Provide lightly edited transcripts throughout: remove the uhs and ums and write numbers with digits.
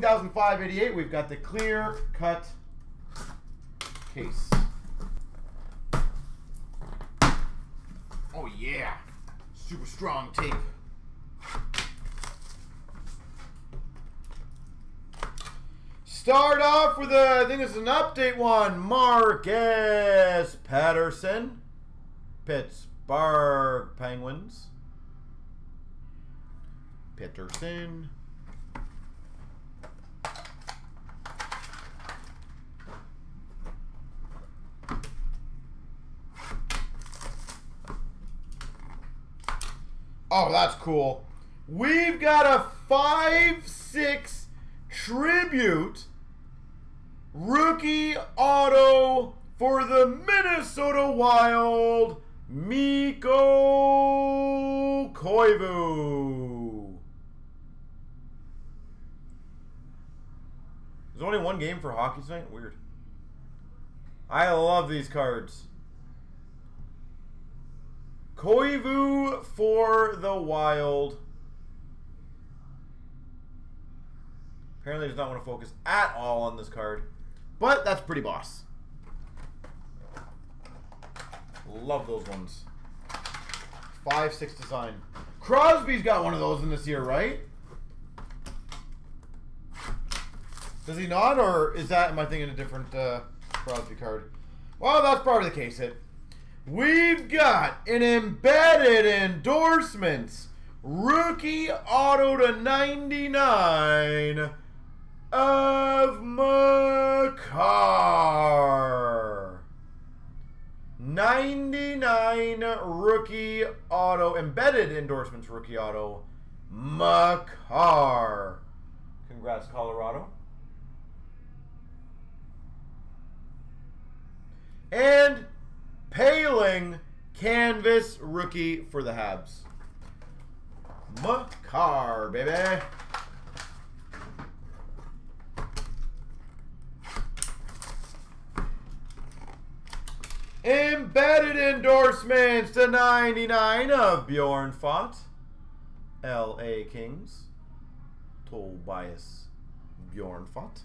2005-88, we've got the Clear Cut case. Oh, yeah. Super strong tape. Start off with a, I think this is an update one, Marcus Pettersson, Pittsburgh Penguins. Pettersson. Oh, that's cool. We've got a 5/6 tribute rookie auto for the Minnesota Wild, Mikko Koivu. There's only one game for hockey tonight? Weird. I love these cards. Koivu for the Wild. Apparently does not want to focus at all on this card. But that's pretty boss. Love those ones. 5/6 design. Crosby's got one of those in this year, right? Does he not, or is that, am I thinking a different Crosby card? Well, that's probably the case. We've got an embedded endorsements rookie auto /99 of Makar. 99 rookie auto, embedded endorsements rookie auto, Makar. Congrats, Colorado. And Paling canvas rookie for the Habs. Makar, baby. Embedded endorsements /99 of Bjorn Fott, LA Kings. Tobias Bjorn Fott.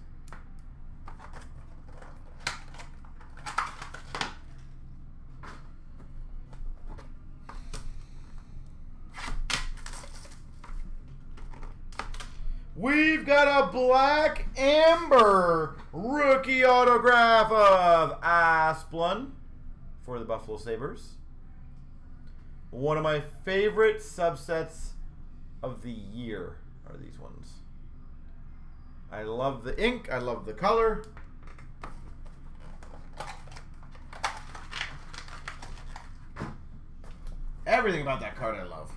We've got a black amber rookie autograph of Asplund for the Buffalo Sabres. One of my favorite subsets of the year are these ones. I love the ink. I love the color. Everything about that card I love.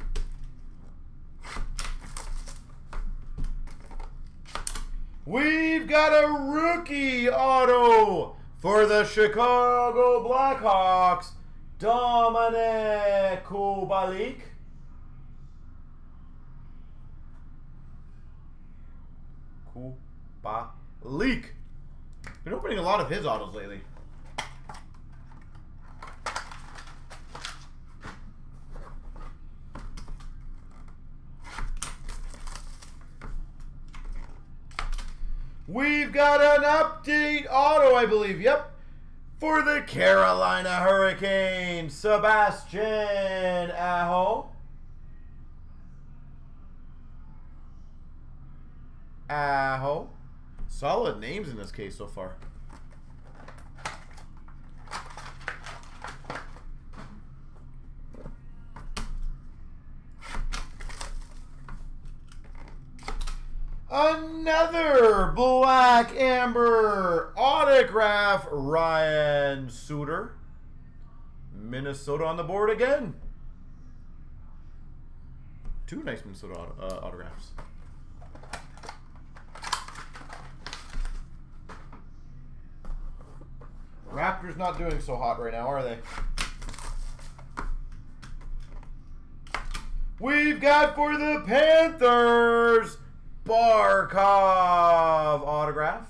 We've got a rookie auto for the Chicago Blackhawks, Dominik Kubalik. Kubalik. Been opening a lot of his autos lately. We've got an update auto, I believe, yep, for the Carolina Hurricanes, Sebastian Aho. Aho. Solid names in this case so far. Another black amber autograph, Ryan Suter. Minnesota on the board again. Two nice Minnesota autographs. Raptors not doing so hot right now, are they? We've got for the Panthers, Barkov autograph.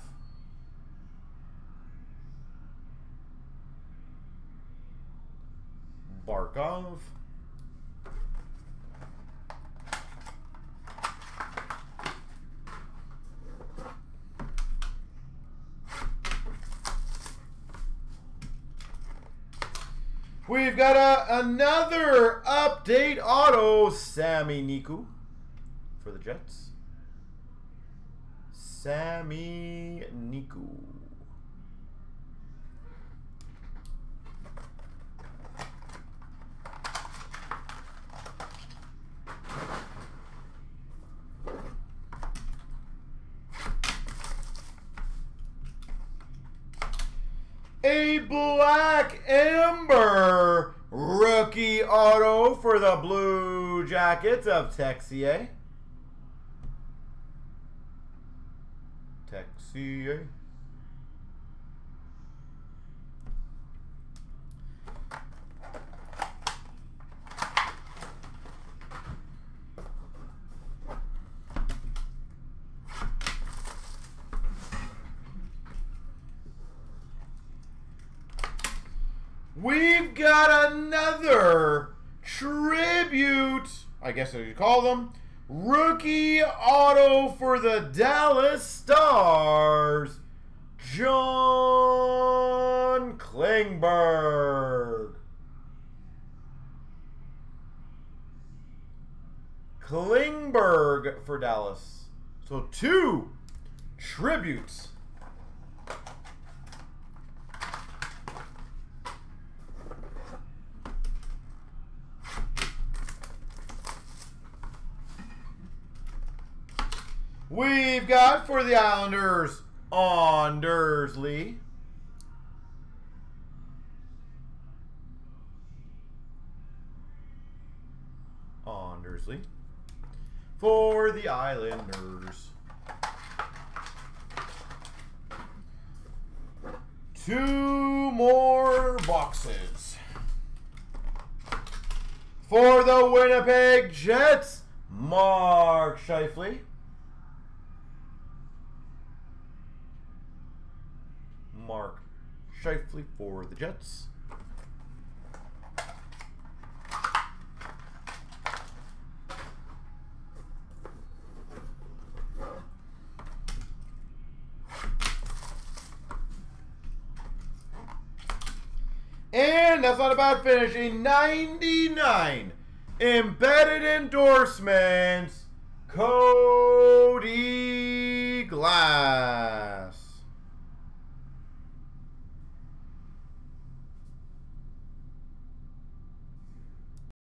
Barkov. We've got another update auto, Sami Niku for the Jets. Sami Niku. A Black Ember rookie auto for the Blue Jackets of Texier. Texier. We've got another tribute, I guess you could call them, rookie auto for the Dallas Stars, John Klingberg. Klingberg for Dallas. So two tributes. We've got for the Islanders, Anders Lee. Anders Lee. For the Islanders. Two more boxes. For the Winnipeg Jets, Mark Scheifele. Mark Scheifele for the Jets. And that's not a bad finish. A 99 embedded endorsements, Cody Glass.